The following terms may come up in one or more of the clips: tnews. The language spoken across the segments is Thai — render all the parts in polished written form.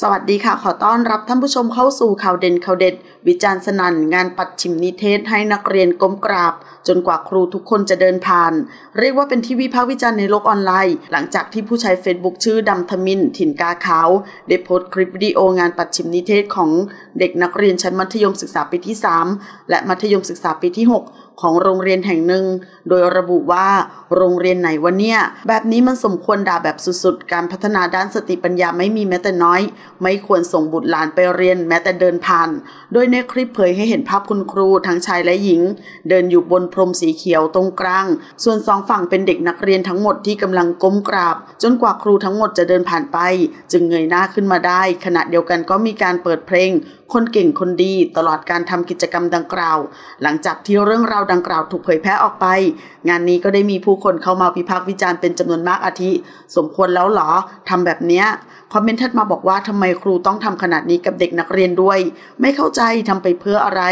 สวัสดีค่ะขอต้อนรับท่านผู้ชมเข้าสู่ข่าวเด่นข่าวเด็ดวิจารณ์สนั่นงานปัดฉิมนิเทศให้นักเรียนก้มกราบจนกว่าครูทุกคนจะเดินผ่านเรียกว่าเป็นที่วิพากษ์วิจารณ์ในโลกออนไลน์หลังจากที่ผู้ใช้ Facebook ชื่อดำทมินถิ่นกาขาวได้โพสต์คลิปวิดีโองานปัดฉิมนิเทศของเด็กนักเรียนชั้นมัธยมศึกษาปีที่3และมัธยมศึกษาปีที่6ของโรงเรียนแห่งหนึ่งโดยระบุว่าโรงเรียนไหนวะเนี่ยแบบนี้มันสมควรด่าแบบสุดๆการพัฒนาด้านสติปัญญาไม่มีแม้แต่น้อยไม่ควรส่งบุตรหลานไปเรียนแม้แต่เดินผ่านโดยในคลิปเผยให้เห็นภาพคุณครูทั้งชายและหญิงเดินอยู่บนพรมสีเขียวตรงกลางส่วนสองฝั่งเป็นเด็กนักเรียนทั้งหมดที่กำลังก้มกราบจนกว่าครูทั้งหมดจะเดินผ่านไปจึงเงยหน้าขึ้นมาได้ขณะเดียวกันก็มีการเปิดเพลงคนเก่งคนดีตลอดการทำกิจกรรมดังกล่าวหลังจากที่เรื่องราวดังกล่าวถูกเผยแพร่ออกไปงานนี้ก็ได้มีผู้คนเข้ามาวิพากษ์วิจารณ์เป็นจำนวนมากอาทิสมควรแล้วหรอทำแบบเนี้ยคอมเมนต์ถัดมาบอกว่าทำไมครูต้องทำขนาดนี้กับเด็กนักเรียนด้วยไม่เข้าใจทำไปเพื่ออะไร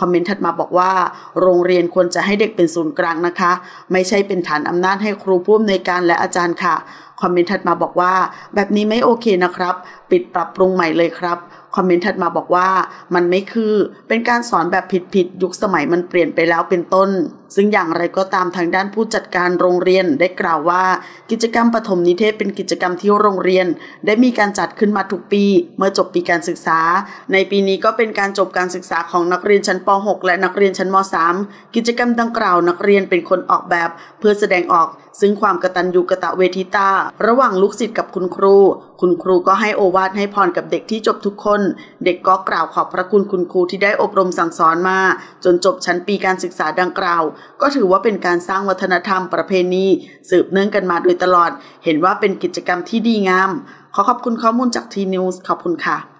คอมเมนต์ถัดมาบอกว่าโรงเรียนควรจะให้เด็กเป็นศูนย์กลางนะคะไม่ใช่เป็นฐานอำนาจให้ครูผู้อำนวยการและอาจารย์ค่ะคอมเมนต์ถัดมาบอกว่าแบบนี้ไม่โอเคนะครับปิดปรับปรุงใหม่เลยครับคอมเมนต์ถัดมาบอกว่ามันไม่คือเป็นการสอนแบบผิดยุคสมัยมันเปลี่ยนไปแล้วเป็นต้นซึ่งอย่างไรก็ตามทางด้านผู้จัดการโรงเรียนได้กล่าวว่ากิจกรรมปฐมนิเทศเป็นกิจกรรมที่โรงเรียนได้มีการจัดขึ้นมาทุกปีเมื่อจบปีการศึกษาในปีนี้ก็เป็นการจบการศึกษาของนักเรียนชั้นป .6 และนักเรียนชั้นม .3 กิจกรรมดังกล่าวนักเรียนเป็นคนออกแบบเพื่อแสดงออกซึ่งความกตัญญูกตเวทิตาระหว่างลูกศิษย์กับคุณครูคุณครูก็ให้โอวาทให้พรกับเด็กที่จบทุกคนเด็กก็กล่าวขอบพระคุณคุณครูที่ได้อบรมสั่งสอนมาจนจบชั้นปีการศึกษาดังกล่าวก็ถือว่าเป็นการสร้างวัฒนธรรมประเพณีสืบเนื่องกันมาโดยตลอดเห็นว่าเป็นกิจกรรมที่ดีงามขอขอบคุณข้อมูลจากทีนิวส์ขอบคุณค่ะ